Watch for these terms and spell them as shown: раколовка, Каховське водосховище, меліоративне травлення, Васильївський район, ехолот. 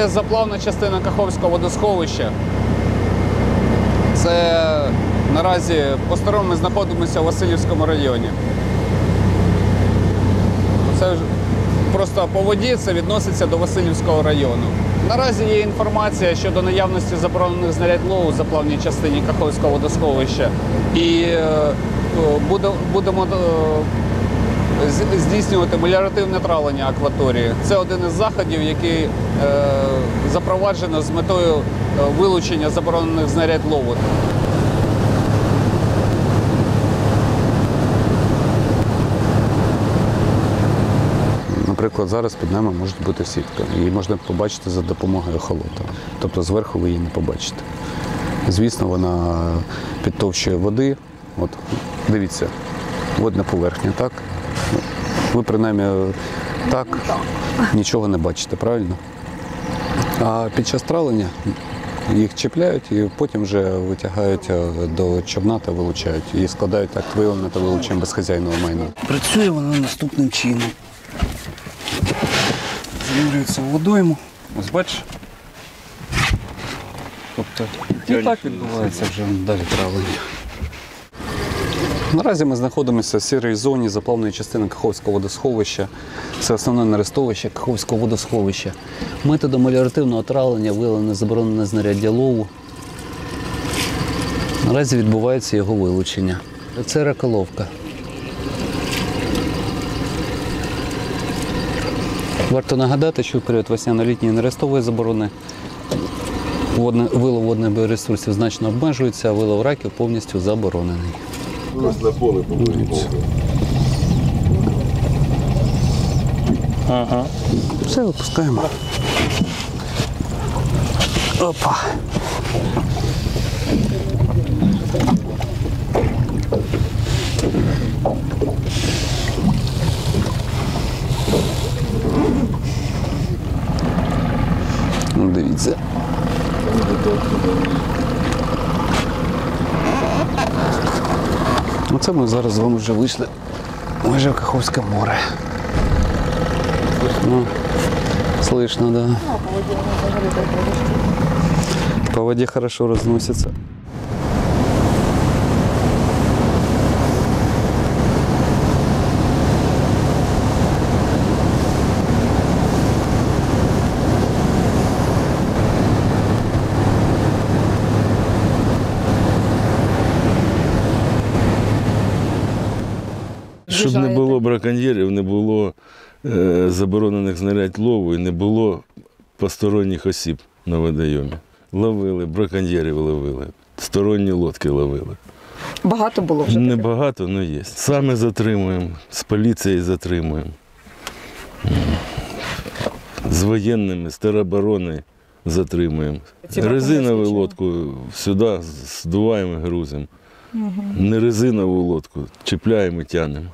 Це заплавна частина Каховського водосховища. Це наразі по-старому ми знаходимося у Васильївському районі. Це просто по воді це відноситься до Васильівського району. Наразі є інформація щодо наявності заборонених знарядь лову у заплавній частині Каховського водосховища. І будемо здійснювати меліоративне травлення акваторії. Це один із заходів, який запроваджено з метою вилучення заборонених знарядь лову. Наприклад, зараз під нами може бути сітка. Її можна побачити за допомогою ехолота. Тобто зверху ви її не побачите. Звісно, вона підтовщує води. От, дивіться, водна поверхня, так? Ви, принаймні, так нічого не бачите, правильно? А під час травлення їх чіпляють і потім вже витягають до човна та вилучають. І складають акт виявлення та вилучення безхазяйного майна. Працює вона наступним чином. Занурюється в водойму. Ось бачиш? Тобто, і так відбувається вже далі травлення. Наразі ми знаходимося в сірій зоні заплавної частини Каховського водосховища. Це основне нерестовище Каховського водосховища. Методом меліоративного травлення виявлено заборонене знаряддя лову. Наразі відбувається його вилучення. Це раколовка. Варто нагадати, що в період весняно-літньої нерестової заборони вилов водних біоресурсів значно обмежується, а вилов раків повністю заборонений. Ага. Все, випускаємо. Опа. Дивіться. Оце ми зараз з вами вже вийшли майже в Каховське море. Ну, слышно, да. По воді хорошо розноситься. Щоб не було браконьєрів, не було заборонених знарядь лову і не було посторонніх осіб на водойомі. Ловили, браконьєрів ловили, сторонні лодки ловили. Багато було вже? Не багато, але є. Саме затримуємо, з поліцією затримуємо, з воєнними, з тероборони затримуємо. Резинову лодку сюди здуваємо і грузимо. Не резинову лодку, чіпляємо і тягнемо.